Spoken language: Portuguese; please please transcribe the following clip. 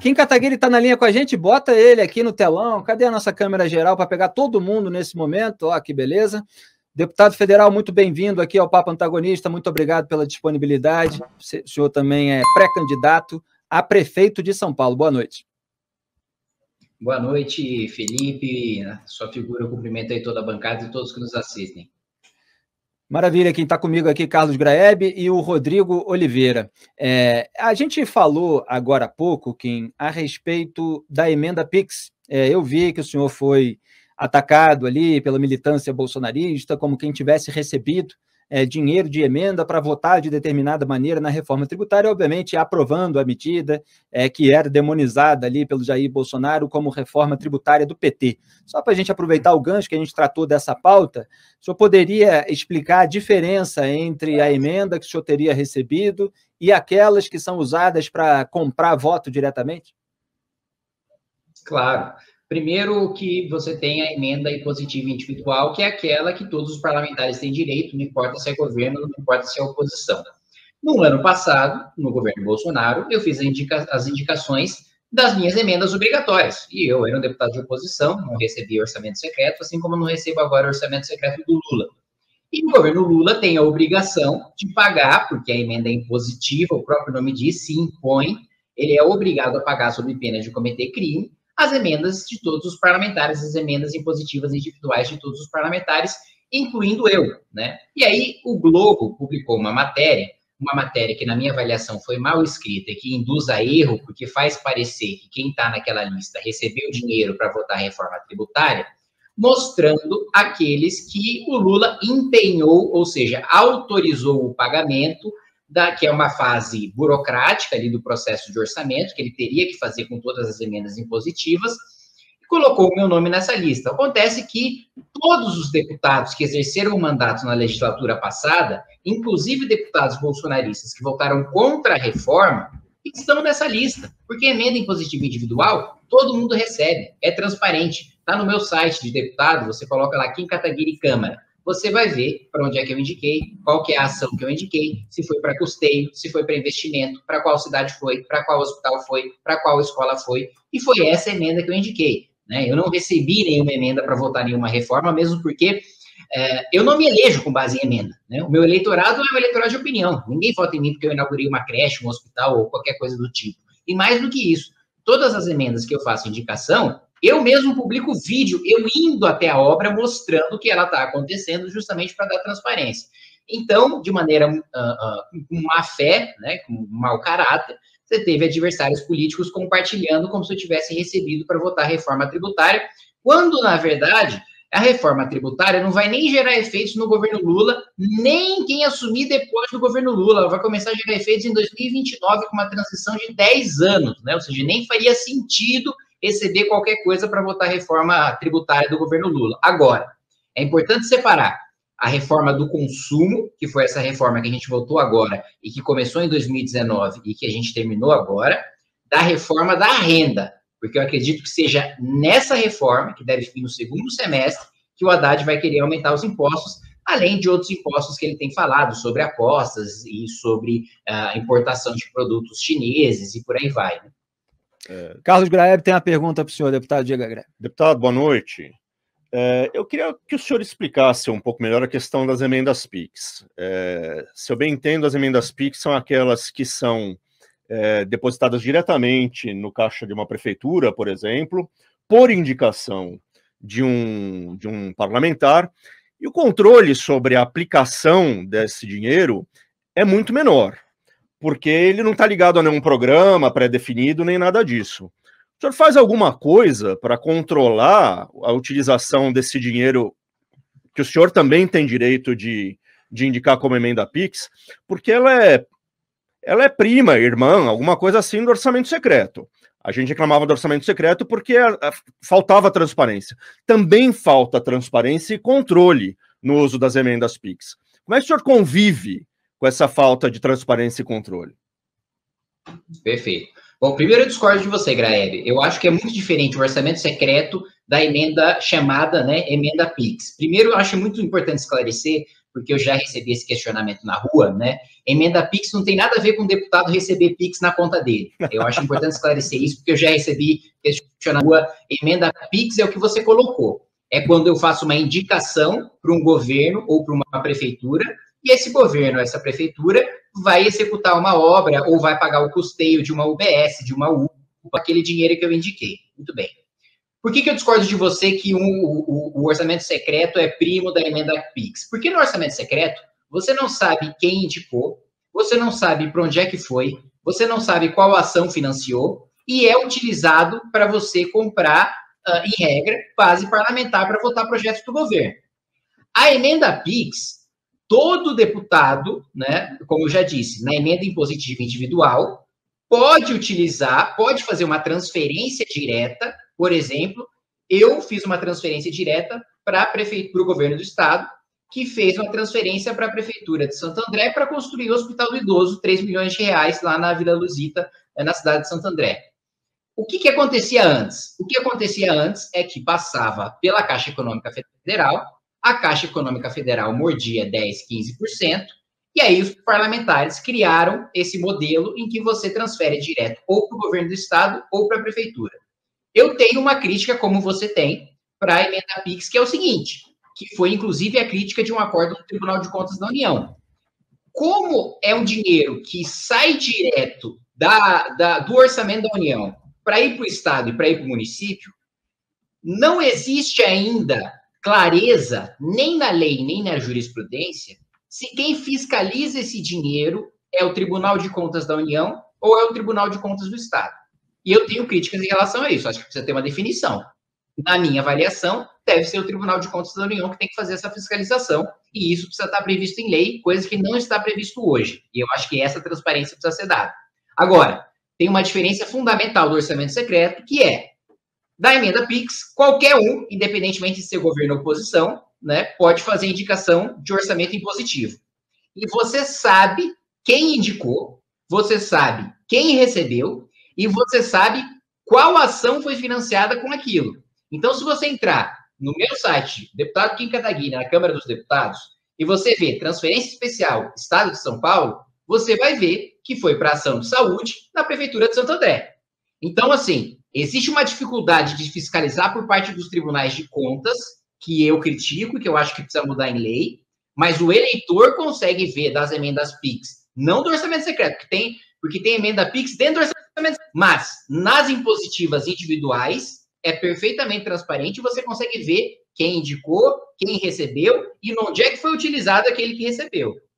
Kim Kataguiri está na linha com a gente, bota ele aqui no telão. Cadê a nossa câmera geral para pegar todo mundo nesse momento? Ó, que beleza. Deputado federal, muito bem-vindo aqui ao Papo Antagonista, muito obrigado pela disponibilidade. O senhor também é pré-candidato a prefeito de São Paulo. Boa noite. Boa noite, Felipe. Sua figura, eu cumprimento aí toda a bancada e todos que nos assistem. Maravilha, quem está comigo aqui, Carlos Graeb e o Rodrigo Oliveira. A gente falou agora há pouco, Kim, a respeito da emenda PIX. Eu vi que o senhor foi atacado ali pela militância bolsonarista, como quem tivesse recebido dinheiro de emenda para votar de determinada maneira na reforma tributária, obviamente aprovando a medida que era demonizada ali pelo Jair Bolsonaro como reforma tributária do PT. Só para a gente aproveitar o gancho que a gente tratou dessa pauta, o senhor poderia explicar a diferença entre a emenda que o senhor teria recebido e aquelas que são usadas para comprar voto diretamente? Claro. Primeiro, que você tem a emenda impositiva individual, que é aquela que todos os parlamentares têm direito, não importa se é governo, não importa se é oposição. No ano passado, no governo Bolsonaro, eu fiz as indicações das minhas emendas obrigatórias. E eu era um deputado de oposição, não recebia orçamento secreto, assim como eu não recebo agora o orçamento secreto do Lula. E o governo Lula tem a obrigação de pagar, porque a emenda é impositiva, o próprio nome diz, se impõe, ele é obrigado a pagar sob pena de cometer crime, as emendas de todos os parlamentares, as emendas impositivas individuais de todos os parlamentares, incluindo eu, né? E aí o Globo publicou uma matéria que, na minha avaliação, foi mal escrita, que induz a erro, porque faz parecer que quem está naquela lista recebeu dinheiro para votar a reforma tributária, mostrando aqueles que o Lula empenhou, ou seja, autorizou o pagamento, que é uma fase burocrática ali do processo de orçamento, que ele teria que fazer com todas as emendas impositivas, e colocou o meu nome nessa lista. Acontece que todos os deputados que exerceram o mandato na legislatura passada, inclusive deputados bolsonaristas que votaram contra a reforma, estão nessa lista, porque emenda impositiva individual, todo mundo recebe, é transparente. Está no meu site de deputado, você coloca lá Kim Kataguiri Câmara. Você vai ver para onde é que eu indiquei, qual que é a ação que eu indiquei, se foi para custeio, se foi para investimento, para qual cidade foi, para qual hospital foi, para qual escola foi, e foi essa emenda que eu indiquei, né? Eu não recebi nenhuma emenda para votar nenhuma reforma, mesmo porque eu não me elejo com base em emenda, né? O meu eleitorado é um eleitorado de opinião, ninguém vota em mim porque eu inaugurei uma creche, um hospital ou qualquer coisa do tipo. E mais do que isso, todas as emendas que eu faço indicação, eu mesmo publico vídeo, eu indo até a obra, mostrando que ela está acontecendo, justamente para dar transparência. Então, de maneira com má fé, né, com mau caráter, você teve adversários políticos compartilhando como se eu tivesse recebido para votar a reforma tributária, quando, na verdade, a reforma tributária não vai nem gerar efeitos no governo Lula, nem quem assumir depois do governo Lula. Ela vai começar a gerar efeitos em 2029, com uma transição de 10 anos, né? Ou seja, nem faria sentido receber qualquer coisa para votar a reforma tributária do governo Lula. Agora, é importante separar a reforma do consumo, que foi essa reforma que a gente votou agora e que começou em 2019 e que a gente terminou agora, da reforma da renda, porque eu acredito que seja nessa reforma, que deve vir no segundo semestre, que o Haddad vai querer aumentar os impostos, além de outros impostos que ele tem falado sobre apostas e sobre a importação de produtos chineses e por aí vai, né? Carlos Graeb tem uma pergunta para o senhor, deputado Diego Graeb. Deputado, boa noite. Eu queria que o senhor explicasse um pouco melhor a questão das emendas PIX. Se eu bem entendo, as emendas PIX são aquelas que são depositadas diretamente no caixa de uma prefeitura, por exemplo, por indicação de um parlamentar, e o controle sobre a aplicação desse dinheiro é muito menor, porque ele não está ligado a nenhum programa pré-definido, nem nada disso. O senhor faz alguma coisa para controlar a utilização desse dinheiro que o senhor também tem direito de indicar como emenda PIX, porque ela é prima, irmã, alguma coisa assim do orçamento secreto. A gente reclamava do orçamento secreto porque faltava transparência. Também falta transparência e controle no uso das emendas PIX. Como é que o senhor convive com essa falta de transparência e controle? Perfeito. Bom, primeiro eu discordo de você, Graeb. Eu acho que é muito diferente o orçamento secreto da emenda chamada, né, emenda PIX. Primeiro, eu acho muito importante esclarecer porque eu já recebi esse questionamento na rua, né? Emenda PIX não tem nada a ver com o deputado receber PIX na conta dele. Eu acho importante esclarecer isso, porque eu já recebi questionamento na rua. Emenda PIX é o que você colocou. É quando eu faço uma indicação para um governo ou para uma prefeitura, e esse governo, essa prefeitura, vai executar uma obra ou vai pagar o custeio de uma UBS, de uma UPA, aquele dinheiro que eu indiquei. Muito bem. Por que eu discordo de você que o orçamento secreto é primo da emenda PIX? Porque no orçamento secreto, você não sabe quem indicou, você não sabe para onde é que foi, você não sabe qual ação financiou, e é utilizado para você comprar, em regra, base parlamentar para votar projetos do governo. A emenda PIX, todo deputado, né, como eu já disse, na emenda impositiva individual, pode utilizar, pode fazer uma transferência direta. Por exemplo, eu fiz uma transferência direta para o governo do estado, que fez uma transferência para a prefeitura de Santo André para construir o Hospital do Idoso, 3 milhões de reais, lá na Vila Luzita, na cidade de Santo André. O que acontecia antes? O que acontecia antes é que passava pela Caixa Econômica Federal, a Caixa Econômica Federal mordia 10%, 15%, e aí os parlamentares criaram esse modelo em que você transfere direto ou para o governo do estado ou para a prefeitura. Eu tenho uma crítica, como você tem, para a emenda PIX, que é o seguinte, que foi, inclusive, a crítica de um acordo do Tribunal de Contas da União. Como é um dinheiro que sai direto do orçamento da União para ir para o estado e para ir para o município, não existe ainda clareza, nem na lei, nem na jurisprudência, se quem fiscaliza esse dinheiro é o Tribunal de Contas da União ou é o Tribunal de Contas do Estado. E eu tenho críticas em relação a isso. Acho que precisa ter uma definição. Na minha avaliação, deve ser o Tribunal de Contas da União que tem que fazer essa fiscalização, e isso precisa estar previsto em lei, coisa que não está previsto hoje. E eu acho que essa transparência precisa ser dada. Agora, tem uma diferença fundamental do orçamento secreto, que é, da emenda PIX, qualquer um, independentemente de ser governo ou oposição, né, pode fazer indicação de orçamento impositivo. E você sabe quem indicou, você sabe quem recebeu, e você sabe qual ação foi financiada com aquilo. Então, se você entrar no meu site, deputado Kim Kataguiri, na Câmara dos Deputados, e você ver transferência especial Estado de São Paulo, você vai ver que foi para ação de saúde na Prefeitura de Santo André. Então, assim, existe uma dificuldade de fiscalizar por parte dos tribunais de contas, que eu critico e que eu acho que precisa mudar em lei, mas o eleitor consegue ver das emendas PIX, não do orçamento secreto, porque tem emenda PIX dentro do orçamento. Mas, nas impositivas individuais, é perfeitamente transparente, você consegue ver quem indicou, quem recebeu e onde é que foi utilizado aquele que recebeu.